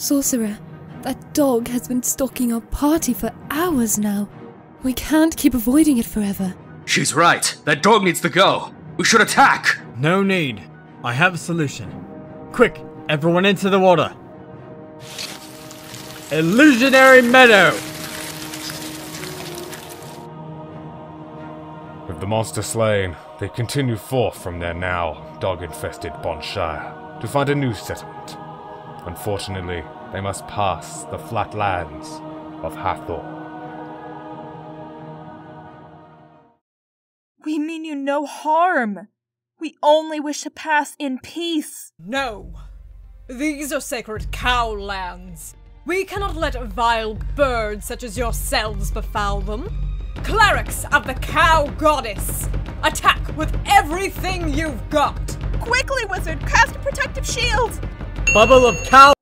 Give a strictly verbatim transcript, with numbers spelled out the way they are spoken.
Sorcerer, that dog has been stalking our party for hours now. We can't keep avoiding it forever. She's right. That dog needs to go. We should attack. No need. I have a solution. Quick, everyone into the water. Illusionary Meadow! With the monster slain, they continue forth from their now dog-infested Bonshire to find a new settlement. Unfortunately, they must pass the flat lands of Hathor. We mean you no harm. We only wish to pass in peace. No. These are sacred cowlands. We cannot let vile birds such as yourselves befoul them. Clerics of the cow goddess, attack with everything you've got. Quickly, wizard, cast a protective shield. Bubble of cow.